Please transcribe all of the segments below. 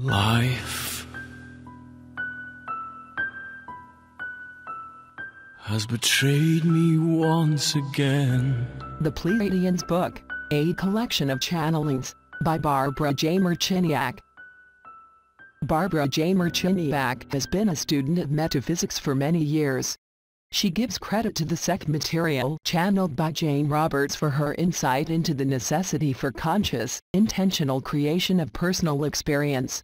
Life has betrayed me once again. The Pleiadians book, a collection of channelings, by Barbara J. Marciniak. Barbara J. Marciniak has been a student of metaphysics for many years. She gives credit to the sect material channeled by Jane Roberts for her insight into the necessity for conscious, intentional creation of personal experience.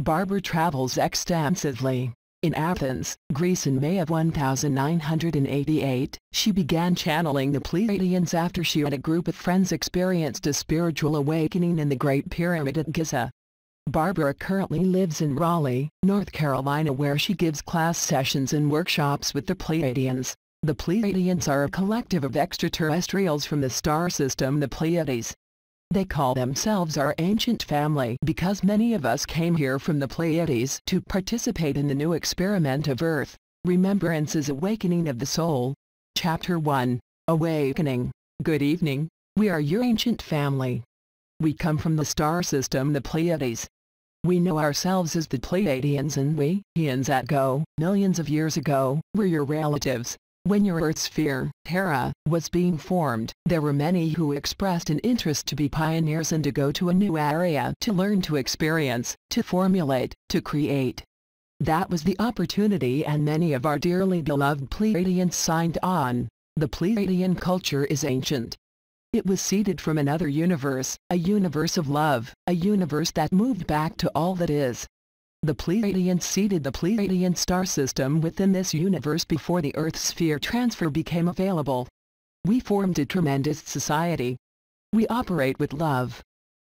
Barbara travels extensively. In Athens, Greece in May of 1988, she began channeling the Pleiadians after she and a group of friends experienced a spiritual awakening in the Great Pyramid at Giza. Barbara currently lives in Raleigh, North Carolina, where she gives class sessions and workshops with the Pleiadians. The Pleiadians are a collective of extraterrestrials from the star system the Pleiades. They call themselves our ancient family because many of us came here from the Pleiades to participate in the new experiment of Earth. Remembrances Awakening of the Soul. Chapter 1. Awakening. Good evening, we are your ancient family. We come from the star system the Pleiades. We know ourselves as the Pleiadians, and we, eons that go, millions of years ago, were your relatives. When your Earth sphere, Terra, was being formed, there were many who expressed an interest to be pioneers and to go to a new area to learn, to experience, to formulate, to create. That was the opportunity, and many of our dearly beloved Pleiadians signed on. The Pleiadian culture is ancient. It was seeded from another universe, a universe of love, a universe that moved back to all that is. The Pleiadians seeded the Pleiadian star system within this universe before the Earth sphere transfer became available. We formed a tremendous society. We operate with love.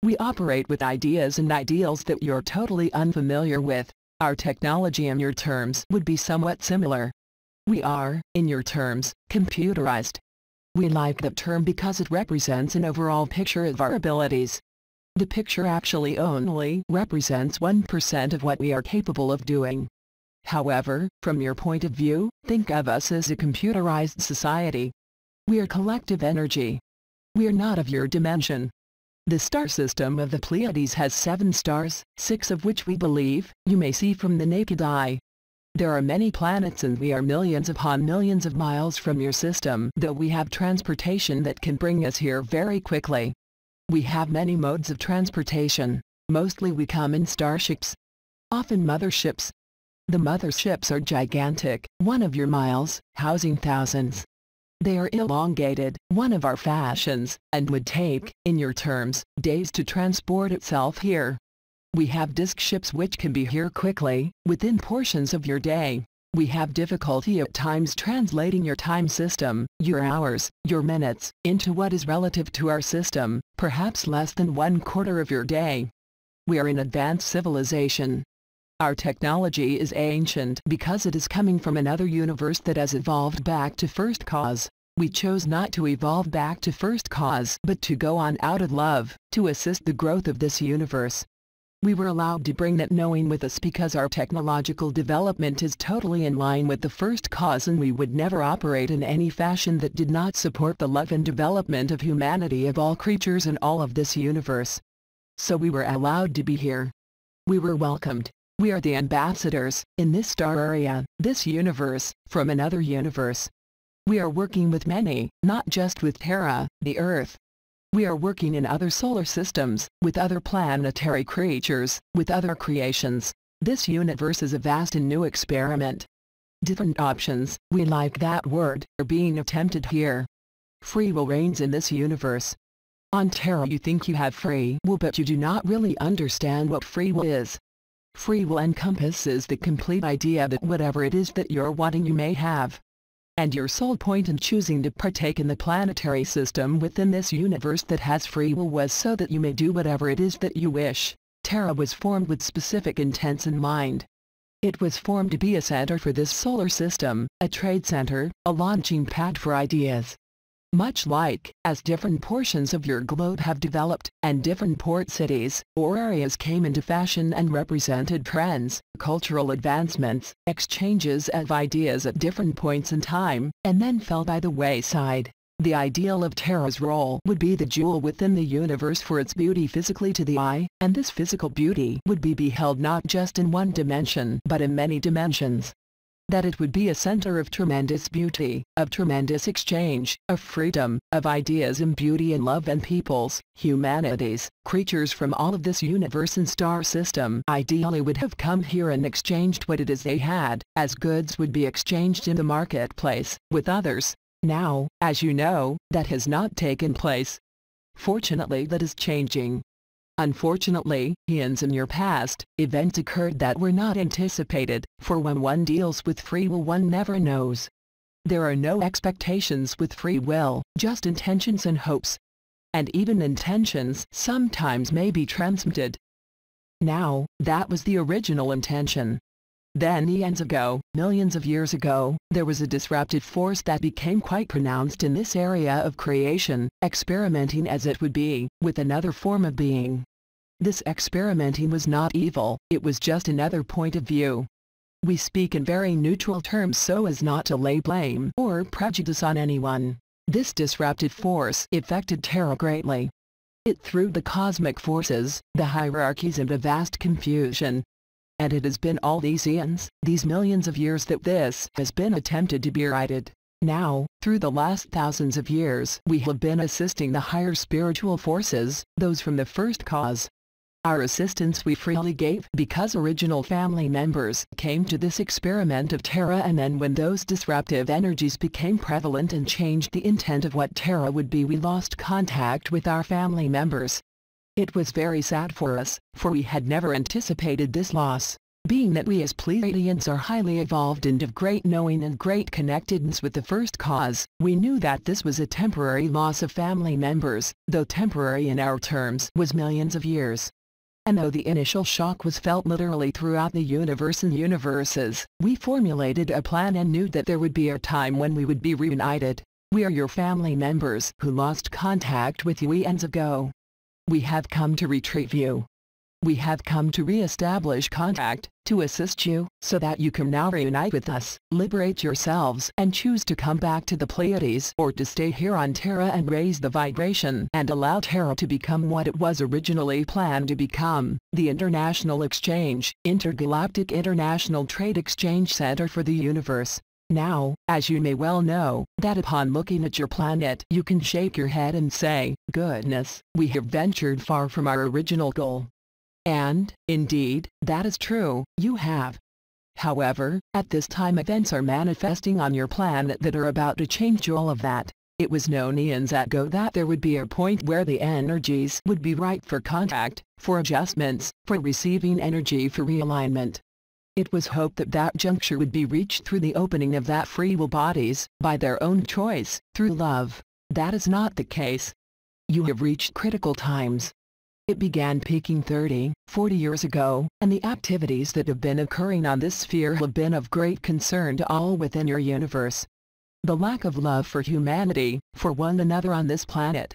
We operate with ideas and ideals that you're totally unfamiliar with. Our technology in your terms would be somewhat similar. We are, in your terms, computerized. We like that term because it represents an overall picture of our abilities. The picture actually only represents 1% of what we are capable of doing. However, from your point of view, think of us as a computerized society. We are collective energy. We are not of your dimension. The star system of the Pleiades has 7 stars, 6 of which we believe you may see from the naked eye. There are many planets, and we are millions upon millions of miles from your system, though we have transportation that can bring us here very quickly. We have many modes of transportation. Mostly we come in starships, often motherships. The motherships are gigantic, one of your miles, housing thousands. They are elongated, one of our fashions, and would take, in your terms, days to transport itself here. We have disk ships which can be here quickly, within portions of your day. We have difficulty at times translating your time system, your hours, your minutes, into what is relative to our system, perhaps less than 1/4 of your day. We are an advanced civilization. Our technology is ancient because it is coming from another universe that has evolved back to first cause. We chose not to evolve back to first cause but to go on out of love, to assist the growth of this universe. We were allowed to bring that knowing with us because our technological development is totally in line with the first cause, and we would never operate in any fashion that did not support the love and development of humanity, of all creatures in all of this universe. So we were allowed to be here. We were welcomed. We are the ambassadors, in this star area, this universe, from another universe. We are working with many, not just with Terra, the Earth. We are working in other solar systems, with other planetary creatures, with other creations. This universe is a vast and new experiment. Different options, we like that word, are being attempted here. Free will reigns in this universe. On Terra you think you have free will, but you do not really understand what free will is. Free will encompasses the complete idea that whatever it is that you're wanting you may have. And your sole point in choosing to partake in the planetary system within this universe that has free will was so that you may do whatever it is that you wish. Terra was formed with specific intents in mind. It was formed to be a center for this solar system, a trade center, a launching pad for ideas. Much like, as different portions of your globe have developed, and different port cities, or areas came into fashion and represented trends, cultural advancements, exchanges of ideas at different points in time, and then fell by the wayside. The ideal of Terra's role would be the jewel within the universe for its beauty physically to the eye, and this physical beauty would be beheld not just in one dimension but in many dimensions. That it would be a center of tremendous beauty, of tremendous exchange, of freedom, of ideas and beauty and love and peoples, humanities, creatures from all of this universe and star system ideally would have come here and exchanged what it is they had, as goods would be exchanged in the marketplace, with others. Now, as you know, that has not taken place. Fortunately, that is changing. Unfortunately, hints in your past, events occurred that were not anticipated, for when one deals with free will one never knows. There are no expectations with free will, just intentions and hopes. And even intentions sometimes may be transmuted. Now, that was the original intention. Then eons ago, millions of years ago, there was a disruptive force that became quite pronounced in this area of creation, experimenting as it would be, with another form of being. This experimenting was not evil, it was just another point of view. We speak in very neutral terms so as not to lay blame or prejudice on anyone. This disruptive force affected Terra greatly. It threw the cosmic forces, the hierarchies into vast confusion. And it has been all these eons, these millions of years that this has been attempted to be righted. Now, through the last thousands of years, we have been assisting the higher spiritual forces, those from the first cause. Our assistance we freely gave because original family members came to this experiment of Terra, and then when those disruptive energies became prevalent and changed the intent of what Terra would be, we lost contact with our family members. It was very sad for us, for we had never anticipated this loss, being that we as Pleiadians are highly evolved and of great knowing and great connectedness with the first cause. We knew that this was a temporary loss of family members, though temporary in our terms was millions of years. And though the initial shock was felt literally throughout the universe and universes, we formulated a plan and knew that there would be a time when we would be reunited. We are your family members who lost contact with you eons ago. We have come to retrieve you. We have come to re-establish contact, to assist you, so that you can now reunite with us, liberate yourselves and choose to come back to the Pleiades or to stay here on Terra and raise the vibration and allow Terra to become what it was originally planned to become, the International Exchange, Intergalactic International Trade Exchange Center for the Universe. Now, as you may well know, that upon looking at your planet you can shake your head and say, goodness, we have ventured far from our original goal. And, indeed, that is true, you have. However, at this time events are manifesting on your planet that are about to change all of that. It was known eons ago that there would be a point where the energies would be right for contact, for adjustments, for receiving energy, for realignment. It was hoped that that juncture would be reached through the opening of that free will bodies, by their own choice, through love. That is not the case. You have reached critical times. It began peaking 30, 40 years ago, and the activities that have been occurring on this sphere have been of great concern to all within your universe. The lack of love for humanity, for one another on this planet.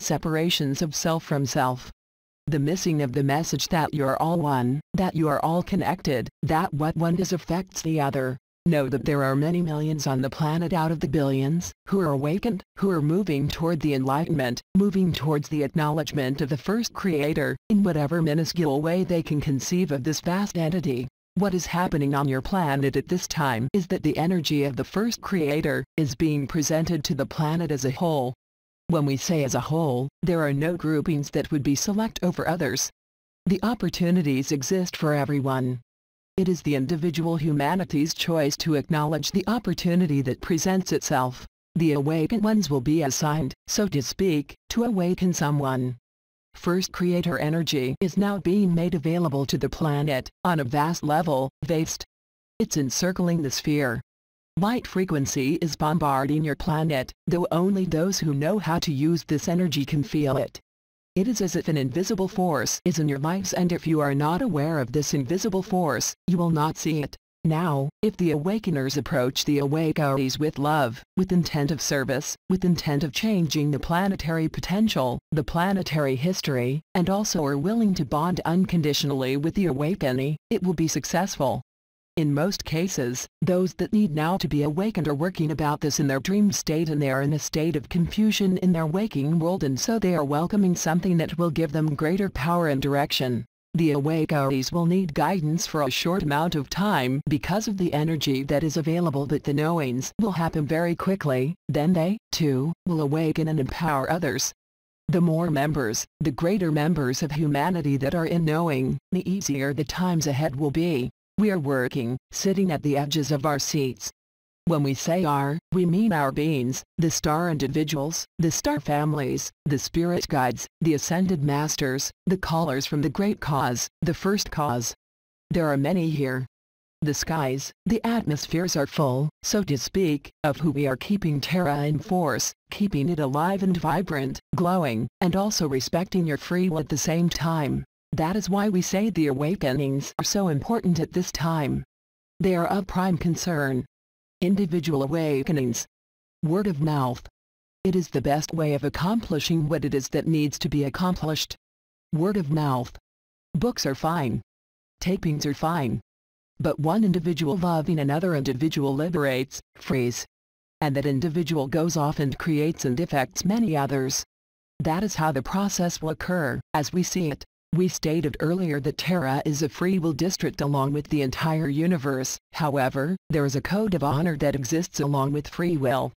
Separations of self from self. The missing of the message that you are all one, that you are all connected, that what one does affects the other. Know that there are many millions on the planet out of the billions, who are awakened, who are moving toward the enlightenment, moving towards the acknowledgement of the first creator, in whatever minuscule way they can conceive of this vast entity. What is happening on your planet at this time is that the energy of the first creator is being presented to the planet as a whole. When we say as a whole, there are no groupings that would be select over others. The opportunities exist for everyone. It is the individual humanity's choice to acknowledge the opportunity that presents itself. The awakened ones will be assigned, so to speak, to awaken someone. First creator energy is now being made available to the planet, on a vast level, vast. It's encircling the sphere. Light frequency is bombarding your planet, though only those who know how to use this energy can feel it. It is as if an invisible force is in your lives, and if you are not aware of this invisible force, you will not see it. Now, if the awakeners approach the awakeries with love, with intent of service, with intent of changing the planetary potential, the planetary history, and also are willing to bond unconditionally with the awakenee, it will be successful. In most cases, those that need now to be awakened are working about this in their dream state, and they are in a state of confusion in their waking world, and so they are welcoming something that will give them greater power and direction. The awakenees will need guidance for a short amount of time because of the energy that is available, but the knowings will happen very quickly, then they, too, will awaken and empower others. The more members, the greater members of humanity that are in knowing, the easier the times ahead will be. We are working, sitting at the edges of our seats. When we say our, we mean our beings, the star individuals, the star families, the spirit guides, the ascended masters, the callers from the great cause, the first cause. There are many here. The skies, the atmospheres are full, so to speak, of who we are keeping Terra in force, keeping it alive and vibrant, glowing, and also respecting your free will at the same time. That is why we say the awakenings are so important at this time. They are of prime concern. Individual awakenings. Word of mouth. It is the best way of accomplishing what it is that needs to be accomplished. Word of mouth. Books are fine. Tapings are fine. But one individual loving another individual liberates, frees. And that individual goes off and creates and affects many others. That is how the process will occur, as we see it. We stated earlier that Terra is a free will district along with the entire universe. However, there is a code of honor that exists along with free will.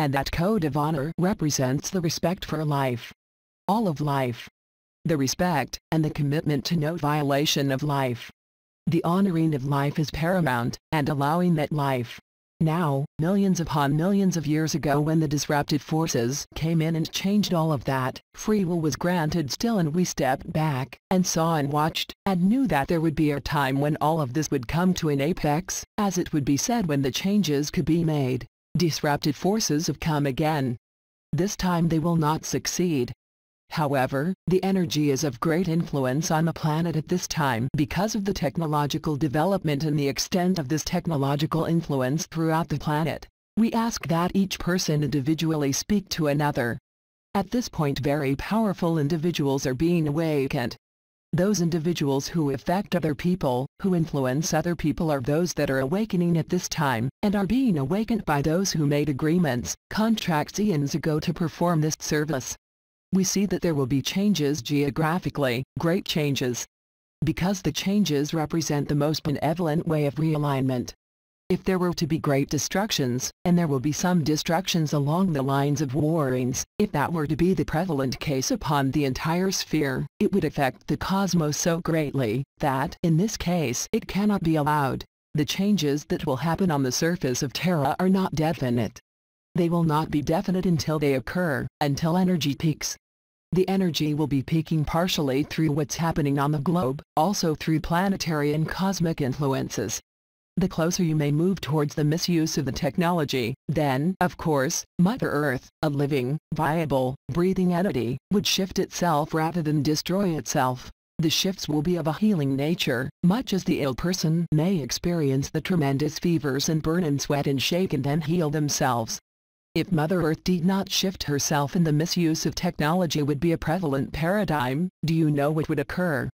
And that code of honor represents the respect for life. All of life. The respect, and the commitment to no violation of life. The honoring of life is paramount, and allowing that life. Now, millions upon millions of years ago, when the disruptive forces came in and changed all of that, free will was granted still, and we stepped back, and saw and watched, and knew that there would be a time when all of this would come to an apex, as it would be said, when the changes could be made. Disruptive forces have come again. This time they will not succeed. However, the energy is of great influence on the planet at this time because of the technological development and the extent of this technological influence throughout the planet. We ask that each person individually speak to another. At this point, very powerful individuals are being awakened. Those individuals who affect other people, who influence other people, are those that are awakening at this time, and are being awakened by those who made agreements, contracts eons ago to perform this service. We see that there will be changes geographically, great changes. Because the changes represent the most benevolent way of realignment. If there were to be great destructions, and there will be some destructions along the lines of warrings, if that were to be the prevalent case upon the entire sphere, it would affect the cosmos so greatly, that, in this case, it cannot be allowed. The changes that will happen on the surface of Terra are not definite. They will not be definite until they occur, until energy peaks. The energy will be peaking partially through what's happening on the globe, also through planetary and cosmic influences. The closer you may move towards the misuse of the technology, then, of course, Mother Earth, a living, viable, breathing entity, would shift itself rather than destroy itself. The shifts will be of a healing nature, much as the ill person may experience the tremendous fevers and burn and sweat and shake and then heal themselves. If Mother Earth did not shift herself and the misuse of technology would be a prevalent paradigm, do you know what would occur?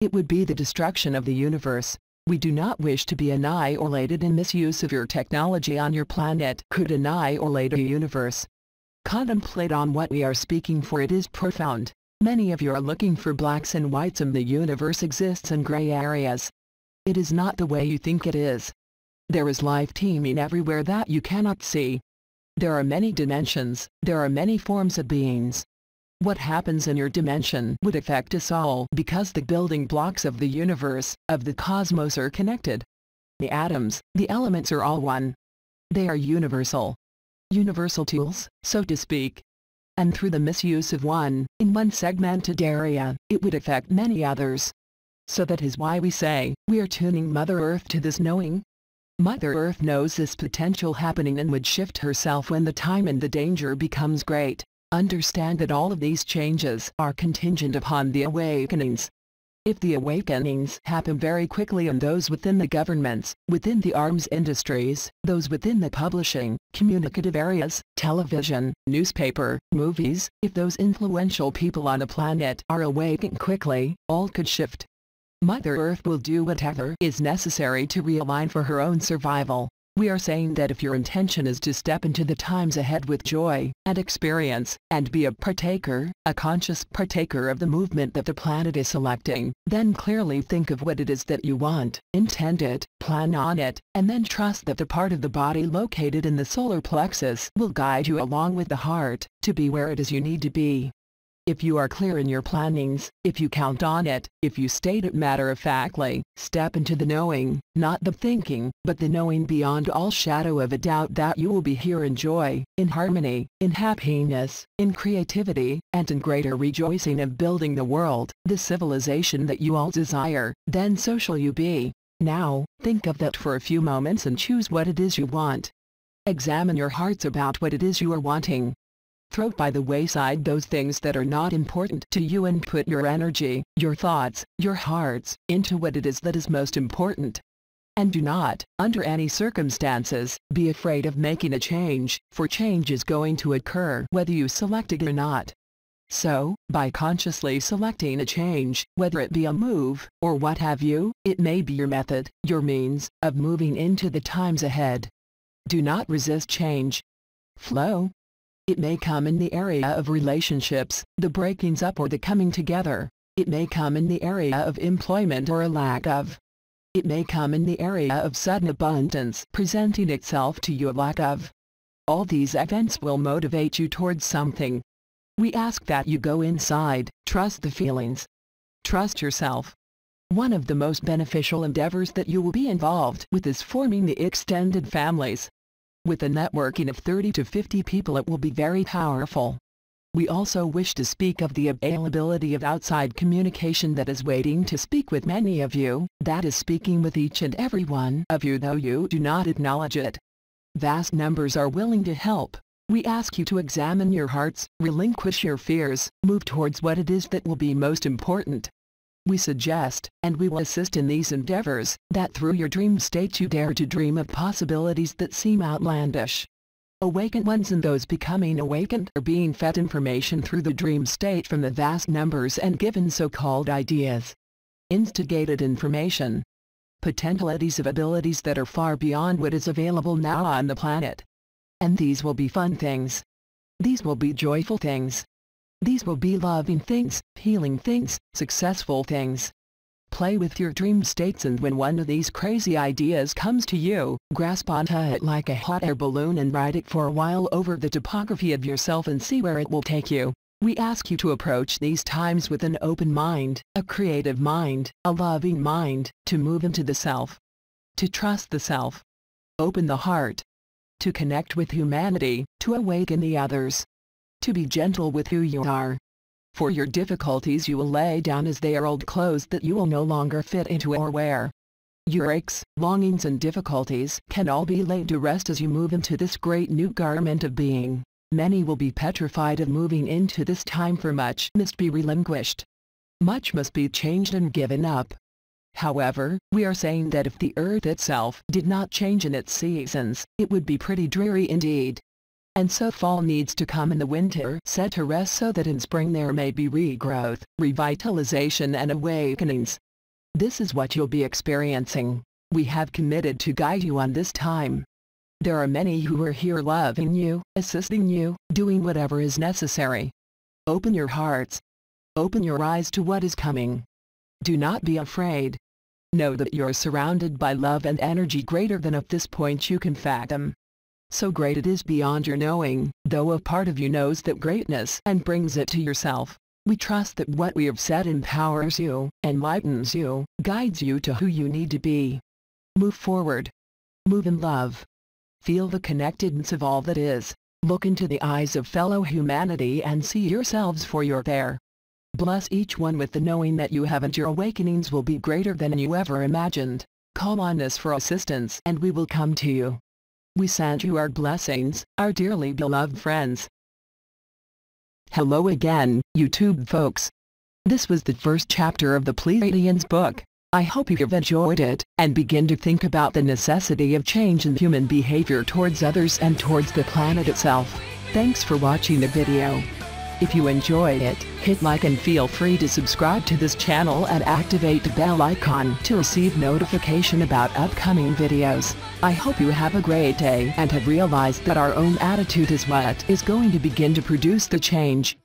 It would be the destruction of the universe. We do not wish to be annihilated in misuse of your technology on your planet. Could annihilate a universe. Contemplate on what we are speaking, for it is profound. Many of you are looking for blacks and whites, and the universe exists in gray areas. It is not the way you think it is. There is life teeming everywhere that you cannot see. There are many dimensions, there are many forms of beings. What happens in your dimension would affect us all, because the building blocks of the universe, of the cosmos, are connected. The atoms, the elements are all one. They are universal. Universal tools, so to speak. And through the misuse of one, in one segmented area, it would affect many others. So that is why we say, we are tuning Mother Earth to this knowing. Mother Earth knows this potential happening and would shift herself when the time and the danger becomes great. Understand that all of these changes are contingent upon the awakenings. If the awakenings happen very quickly, and those within the governments, within the arms industries, those within the publishing, communicative areas, television, newspaper, movies, if those influential people on a planet are awakened quickly, all could shift. Mother Earth will do whatever is necessary to realign for her own survival. We are saying that if your intention is to step into the times ahead with joy and experience, and be a partaker, a conscious partaker of the movement that the planet is selecting, then clearly think of what it is that you want, intend it, plan on it, and then trust that the part of the body located in the solar plexus will guide you along with the heart, to be where it is you need to be. If you are clear in your plannings, if you count on it, if you state it matter-of-factly, step into the knowing, not the thinking, but the knowing beyond all shadow of a doubt that you will be here in joy, in harmony, in happiness, in creativity, and in greater rejoicing of building the world, the civilization that you all desire, then so shall you be. Now, think of that for a few moments and choose what it is you want. Examine your hearts about what it is you are wanting. Throw by the wayside those things that are not important to you and put your energy, your thoughts, your hearts, into what it is that is most important. And do not, under any circumstances, be afraid of making a change, for change is going to occur whether you select it or not. So, by consciously selecting a change, whether it be a move, or what have you, it may be your method, your means, of moving into the times ahead. Do not resist change. Flow. It may come in the area of relationships, the breakings up or the coming together. It may come in the area of employment or a lack of. It may come in the area of sudden abundance presenting itself to you a lack of. All these events will motivate you towards something. We ask that you go inside, trust the feelings. Trust yourself. One of the most beneficial endeavors that you will be involved with is forming the extended families. With a networking of 30 to 50 people, it will be very powerful. We also wish to speak of the availability of outside communication that is waiting to speak with many of you, that is speaking with each and every one of you though you do not acknowledge it. Vast numbers are willing to help. We ask you to examine your hearts, relinquish your fears, move towards what it is that will be most important. We suggest, and we will assist in these endeavors, that through your dream state you dare to dream of possibilities that seem outlandish. Awakened ones and those becoming awakened are being fed information through the dream state from the vast numbers and given so-called ideas. Instigated information. Potentialities of abilities that are far beyond what is available now on the planet. And these will be fun things. These will be joyful things. These will be loving things, healing things, successful things. Play with your dream states, and when one of these crazy ideas comes to you, grasp onto it like a hot air balloon and ride it for a while over the topography of yourself and see where it will take you. We ask you to approach these times with an open mind, a creative mind, a loving mind, to move into the self. To trust the self. Open the heart. To connect with humanity, to awaken the others. To be gentle with who you are. For your difficulties you will lay down as they are old clothes that you will no longer fit into or wear. Your aches, longings and difficulties can all be laid to rest as you move into this great new garment of being. Many will be petrified of moving into this time, for much must be relinquished. Much must be changed and given up. However, we are saying that if the earth itself did not change in its seasons, it would be pretty dreary indeed. And so fall needs to come and the winter set to rest so that in spring there may be regrowth, revitalization and awakenings. This is what you'll be experiencing. We have committed to guide you on this time. There are many who are here loving you, assisting you, doing whatever is necessary. Open your hearts. Open your eyes to what is coming. Do not be afraid. Know that you are surrounded by love and energy greater than at this point you can fathom. So great it is beyond your knowing, though a part of you knows that greatness and brings it to yourself. We trust that what we have said empowers you, enlightens you, guides you to who you need to be. Move forward. Move in love. Feel the connectedness of all that is. Look into the eyes of fellow humanity and see yourselves for you're there. Bless each one with the knowing that you have, and your awakenings will be greater than you ever imagined. Call on us for assistance and we will come to you. We send you our blessings, our dearly beloved friends. Hello again, YouTube folks. This was the first chapter of the Pleiadians book. I hope you've enjoyed it, and begin to think about the necessity of change in human behavior towards others and towards the planet itself. Thanks for watching the video. If you enjoy it, hit like and feel free to subscribe to this channel and activate the bell icon to receive notification about upcoming videos. I hope you have a great day and have realized that our own attitude is what is going to begin to produce the change.